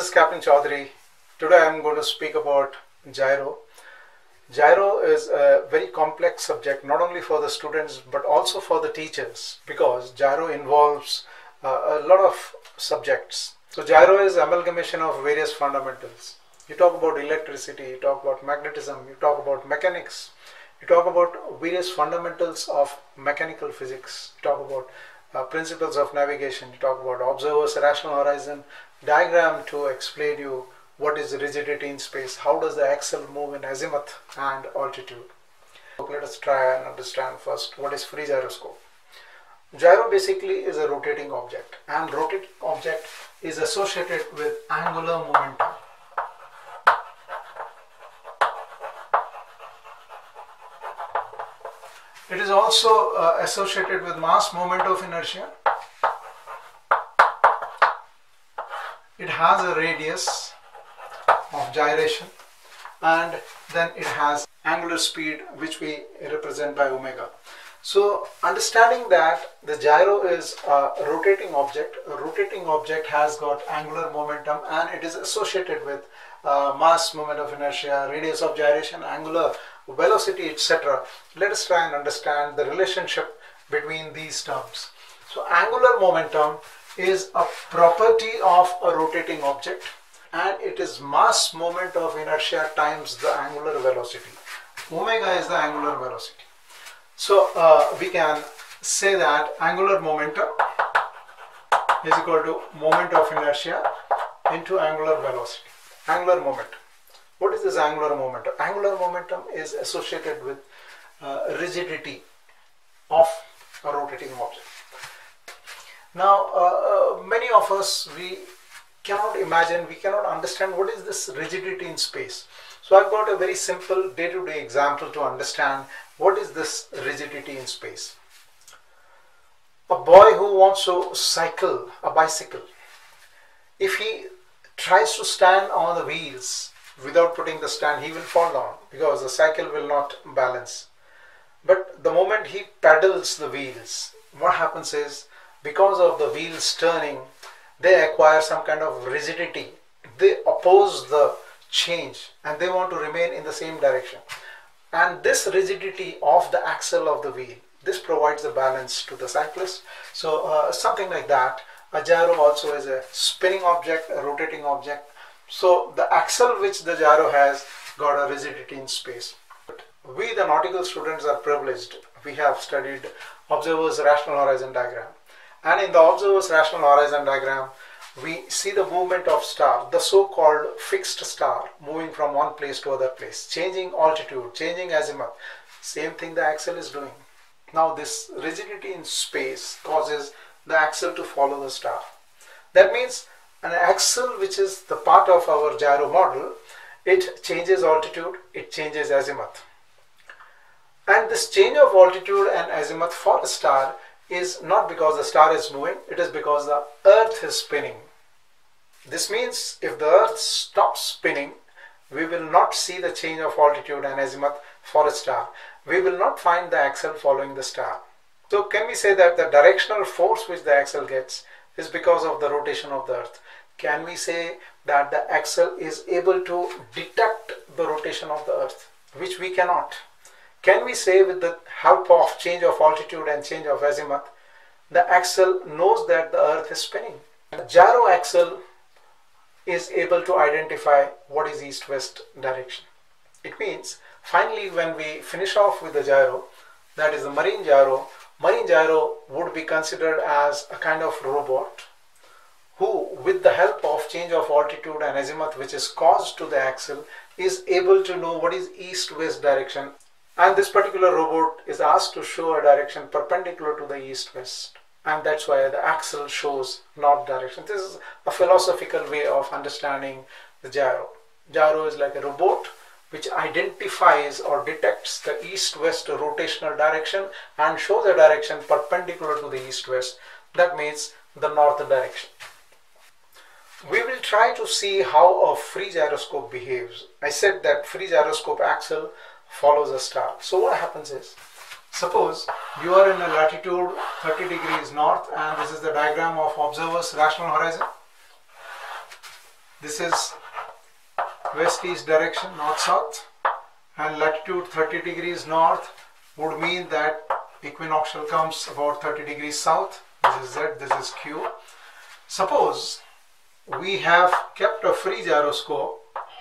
This is Captain Chaudhary. Today I am going to speak about gyro. Gyro is a very complex subject, not only for the students but also for the teachers, because gyro involves a lot of subjects. So gyro is amalgamation of various fundamentals. You talk about electricity, you talk about magnetism, you talk about mechanics, you talk about various fundamentals of mechanical physics, you talk about principles of navigation, you talk about Observer's Rational Horizon Diagram to explain you what is rigidity in space, how does the axle move in azimuth and altitude. So let us try and understand first what is free gyroscope. Gyro basically is a rotating object, and rotating object is associated with angular momentum. It is also associated with mass, moment of inertia. It has a radius of gyration, and then it has angular speed, which we represent by omega. So understanding that the gyro is a rotating object has got angular momentum and it is associated with mass, moment of inertia, radius of gyration, angular velocity, etc. Let us try and understand the relationship between these terms. So angular momentum is a property of a rotating object, and it is mass, moment of inertia times the angular velocity. Omega is the angular velocity. So we can say that angular momentum is equal to moment of inertia into angular velocity. Angular momentum. What is this angular momentum? Angular momentum is associated with rigidity of a rotating object. Now many of us, we cannot imagine, we cannot understand what is this rigidity in space. So I've got a very simple day-to-day example to understand what is this rigidity in space. A boy who wants to cycle a bicycle, if he tries to stand on the wheels without putting the stand, he will fall down because the cycle will not balance. But the moment he pedals the wheels, what happens is, because of the wheels turning, they acquire some kind of rigidity. They oppose the change and they want to remain in the same direction, and this rigidity of the axle of the wheel, this provides the balance to the cyclist. So something like that. A gyro also is a spinning object, a rotating object, so the axle which the gyro has got a rigidity in space. But we, the nautical students, are privileged. We have studied Observer's Rational Horizon Diagram, and in the Observer's Rational Horizon Diagram we see the movement of star, the so-called fixed star, moving from one place to other place, changing altitude, changing azimuth. Same thing the axle is doing. Now this rigidity in space causes the axle to follow the star. That means an axle, which is the part of our gyro model, it changes altitude, it changes azimuth. And this change of altitude and azimuth for a star is not because the star is moving, it is because the earth is spinning. This means if the earth stops spinning, we will not see the change of altitude and azimuth for a star. We will not find the axle following the star. So can we say that the directional force which the axle gets is because of the rotation of the earth? Can we say that the axle is able to detect the rotation of the earth, which we cannot? Can we say with the help of change of altitude and change of azimuth, the axle knows that the earth is spinning? The gyro axle is able to identify what is east-west direction. It means finally when we finish off with the gyro, that is the marine gyro would be considered as a kind of robot who, with the help of change of altitude and azimuth which is caused to the axle, is able to know what is east-west direction. And this particular robot is asked to show a direction perpendicular to the east-west, and that's why the axle shows north direction. This is a philosophical way of understanding the gyro. Gyro is like a robot which identifies or detects the east-west rotational direction and shows a direction perpendicular to the east-west. That means the north direction. We will try to see how a free gyroscope behaves. I said that free gyroscope axle follows a star. So what happens is, suppose you are in a latitude 30 degrees north, and this is the diagram of Observer's Rational Horizon. This is west-east direction, north-south, and latitude 30 degrees north would mean that equinoctial comes about 30 degrees south. This is Z, this is Q. Suppose we have kept a free gyroscope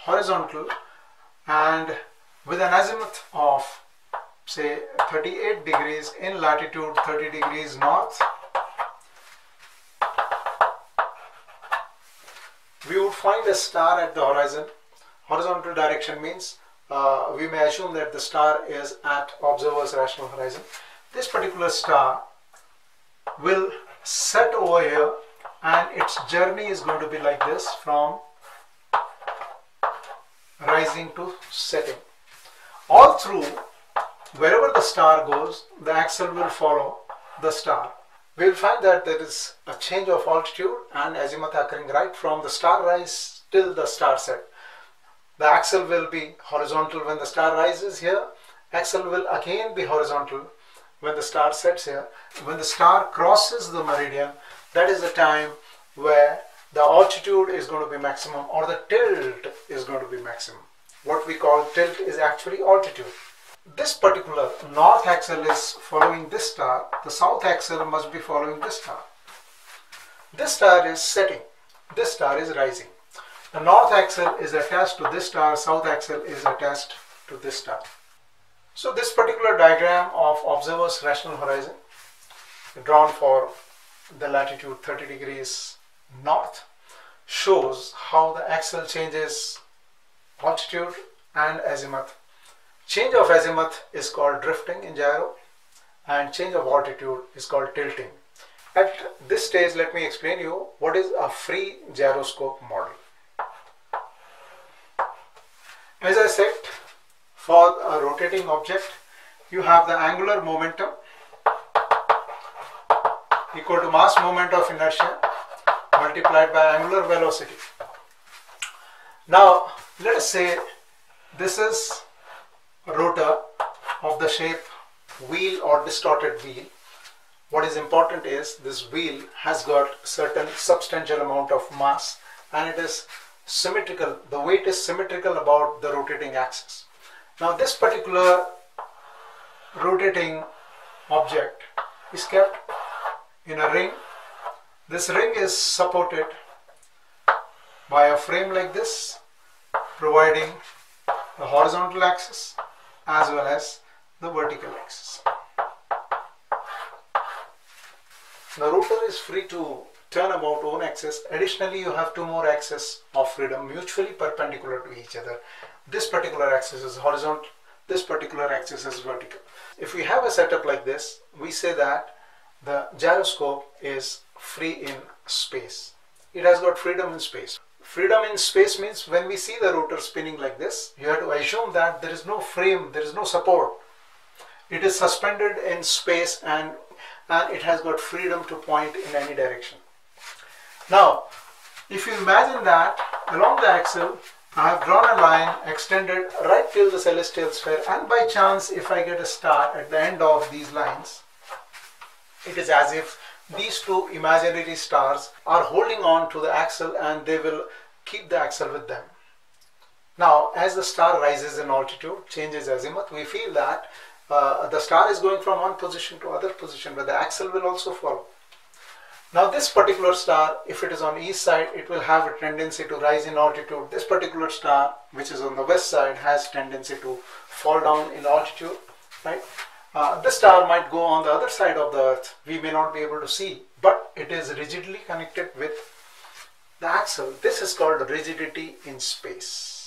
horizontal and with an azimuth of say 38 degrees in latitude 30 degrees north, we would find a star at the horizon. Horizontal direction means we may assume that the star is at observer's rational horizon. This particular star will set over here and its journey is going to be like this, from rising to setting. All through, wherever the star goes, the axle will follow the star. We will find that there is a change of altitude and azimuth occurring right from the star rise till the star set. The axle will be horizontal when the star rises here. Axle will again be horizontal when the star sets here. When the star crosses the meridian, that is the time where the altitude is going to be maximum or the tilt is going to be maximum. What we call tilt is actually altitude. This particular north axle is following this star. The south axle must be following this star. This star is setting. This star is rising. The north axle is attached to this star. South axle is attached to this star. So this particular diagram of observer's rational horizon, drawn for the latitude 30 degrees north, shows how the axle changes altitude and azimuth. Change of azimuth is called drifting in gyro and change of altitude is called tilting. At this stage, let me explain you what is a free gyroscope model. As I said, for a rotating object, you have the angular momentum equal to mass moment of inertia multiplied by angular velocity. Now, let us say this is a rotor of the shape wheel or distorted wheel. What is important is this wheel has got certain substantial amount of mass and it is symmetrical, the weight is symmetrical about the rotating axis. Now this particular rotating object is kept in a ring. This ring is supported by a frame like this, providing the horizontal axis as well as the vertical axis. The rotor is free to turn about one axis. Additionally, you have two more axes of freedom mutually perpendicular to each other. This particular axis is horizontal, this particular axis is vertical. If we have a setup like this, we say that the gyroscope is free in space. It has got freedom in space. Freedom in space means when we see the rotor spinning like this, you have to assume that there is no frame, there is no support. It is suspended in space and it has got freedom to point in any direction. Now, if you imagine that along the axle, I have drawn a line extended right till the celestial sphere, and by chance if I get a star at the end of these lines, it is as if these two imaginary stars are holding on to the axle and they will keep the axle with them. Now, as the star rises in altitude, changes azimuth, we feel that the star is going from one position to other position, but the axle will also follow. Now this particular star, if it is on east side, it will have a tendency to rise in altitude. This particular star, which is on the west side, has tendency to fall down in altitude, right? This star might go on the other side of the earth, we may not be able to see, but it is rigidly connected with the axle. This is called rigidity in space.